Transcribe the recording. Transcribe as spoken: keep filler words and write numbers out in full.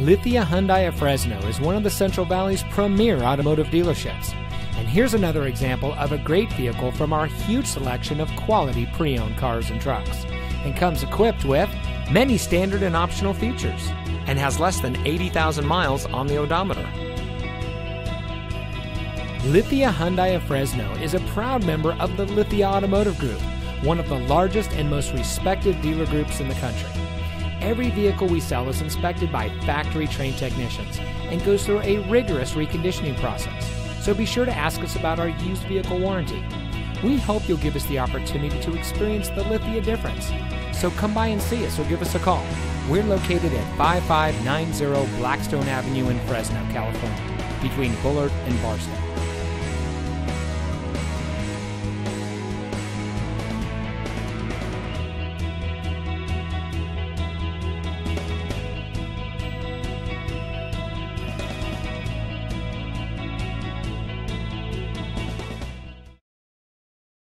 Lithia Hyundai of Fresno is one of the Central Valley's premier automotive dealerships. And here's another example of a great vehicle from our huge selection of quality pre-owned cars and trucks. And comes equipped with many standard and optional features and has less than eighty thousand miles on the odometer. Lithia Hyundai of Fresno is a proud member of the Lithia Automotive Group, one of the largest and most respected dealer groups in the country. Every vehicle we sell is inspected by factory-trained technicians and goes through a rigorous reconditioning process, so be sure to ask us about our used vehicle warranty. We hope you'll give us the opportunity to experience the Lithia difference, so come by and see us or give us a call. We're located at five five nine zero Blackstone Avenue in Fresno, California, between Bullard and Barstow.